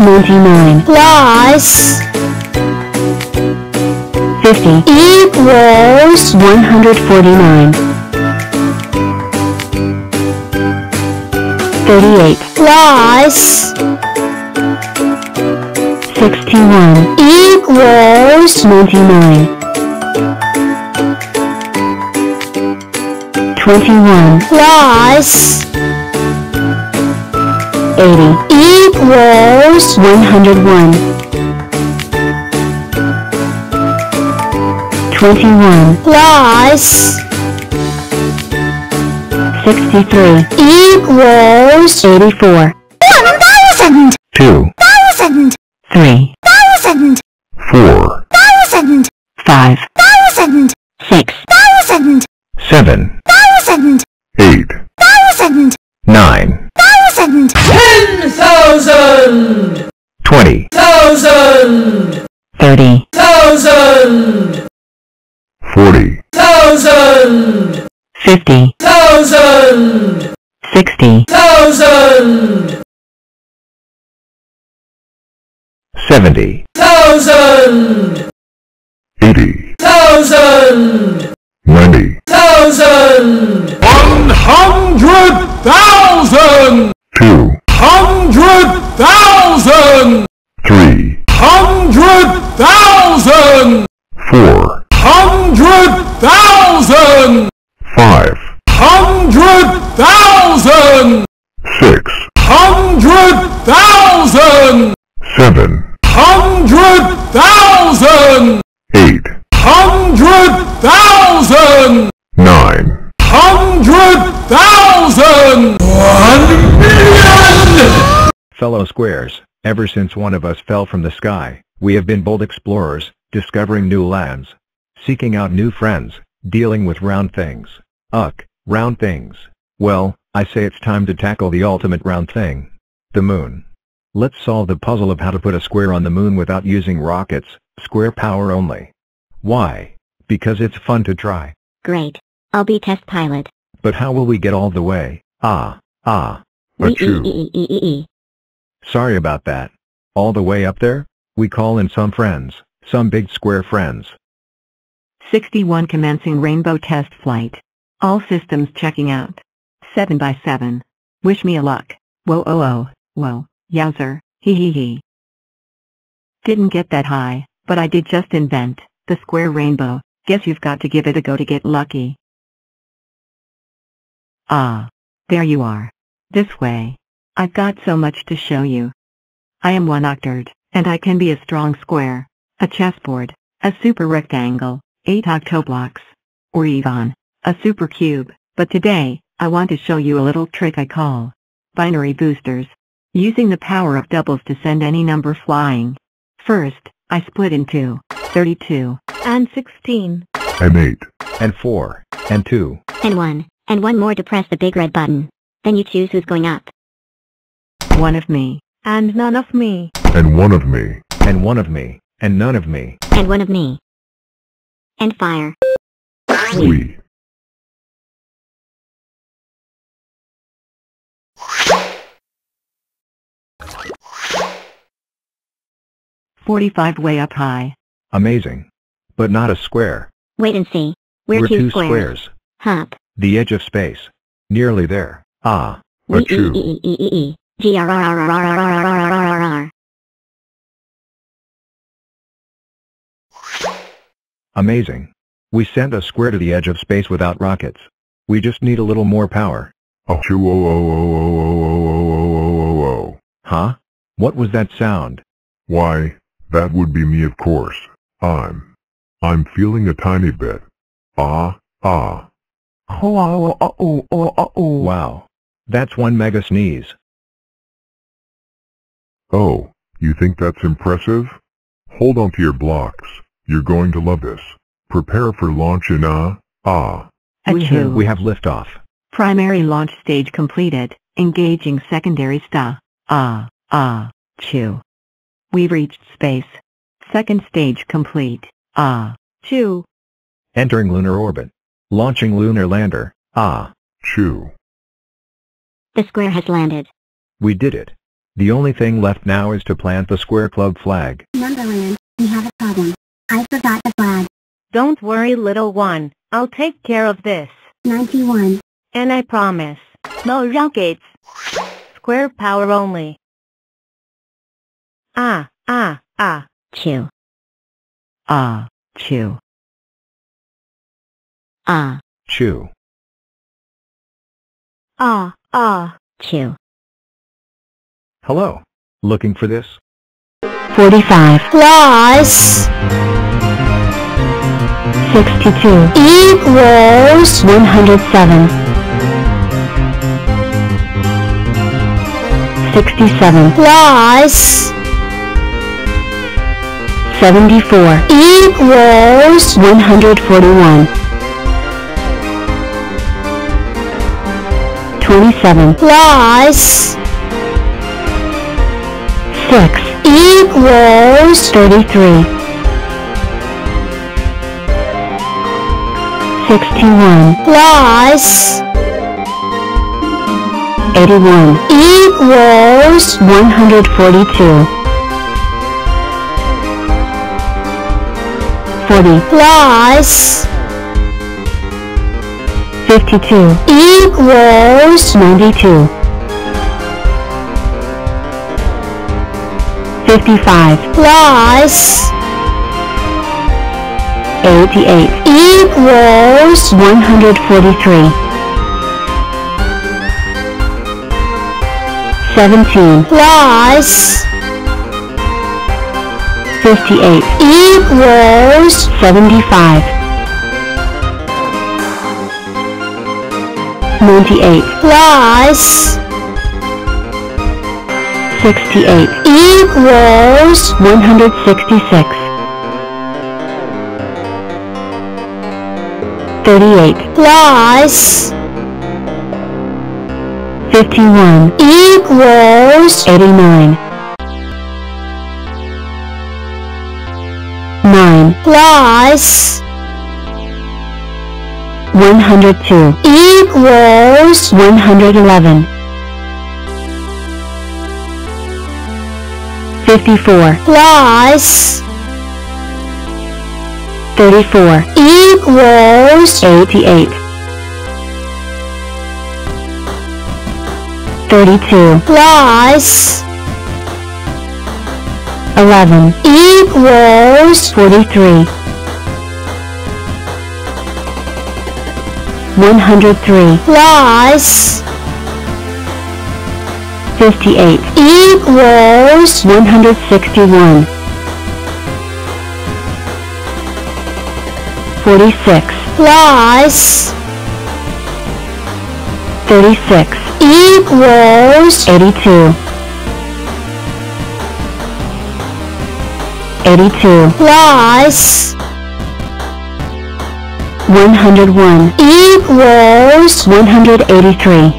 99 plus 50 equals 149. 38 plus 61 equals 99. 21 plus 80 equals 101. 21 plus 63 equals 84. 1,000. 2,000. 3,000. 4,000. 5,000. 6,000. 7,000. 8,000. 9,000. 10,000. 20,000. 30,000. 40,000. 50,000. 60,000. 70,000. 80,000. 90,000. 100,000. 200,000. 300,000. 400,000. 500,000. 600,000. 700,000. 800,000. 900,000. 1,000,000. Fellow squares, ever since one of us fell from the sky, we have been bold explorers, discovering new lands, seeking out new friends, dealing with round things. Ugh, round things. Well, I say it's time to tackle the ultimate round thing. The moon. Let's solve the puzzle of how to put a square on the moon without using rockets, square power only. Why? Because it's fun to try. Great. I'll be test pilot. But how will we get all the way? Sorry about that. All the way up there? We call in some friends, some big square friends. 61 commencing rainbow test flight. All systems checking out. 7x7. Wish me a luck. Whoa, oh, oh, whoa. Yowzer. Hee hee hee. Didn't get that high, but I did just invent the square rainbow. Guess you've got to give it a go to get lucky. Ah, there you are. This way. I've got so much to show you. I am one-octard, and I can be a strong square, a chessboard, a super rectangle, 8 octoblocks, or even a super cube. But today, I want to show you a little trick I call binary boosters, using the power of doubles to send any number flying. First, I split in two. 32, and 16, and 8, and 4, and 2, and 1, and one more to press the big red button. Then you choose who's going up. One of me, and none of me, and one of me, and one of me, and none of me, and one of me. And fire. We. Way up high. Amazing. But not a square. Wait and see. We're two squares. Hop. The edge of space. Nearly there. Ah. A two. Amazing. We sent a square to the edge of space without rockets. We just need a little more power. Huh? What was that sound? Why, that would be me, of course. I'm feeling a tiny bit. Wow. That's one mega sneeze. Oh, you think that's impressive? Hold on to your blocks. You're going to love this. Prepare for launch in We have liftoff. Primary launch stage completed. Engaging secondary We've reached space. Second stage complete. Chew. Entering lunar orbit. Launching lunar lander. Chew. The square has landed. We did it. The only thing left now is to plant the Square Club flag. Numberland, we have a problem. I forgot the flag. Don't worry, little one. I'll take care of this. 91. And I promise. No rockets. Square power only. Ah. Chew. Ah, chew. Ah. Chew. Ah, chew. Hello. Looking for this? 45. Plus. 62. Equals. 107. 67. Plus. 74. Equals. 141. 27. Plus. 6 equals 33. 61 plus 81 equals 142. 40 plus 52 equals 92. 55 plus 88 equals 143. 17 plus 58 equals 75. 98 plus 68 equals 166. 38 plus 51 equals 89. 9 plus 102 equals 111. 54 plus 34 equals 88. 32 plus 11 equals 43. 103 plus 58 equals 161. 46 plus 36 equals 82. 82 plus 101 equals 183.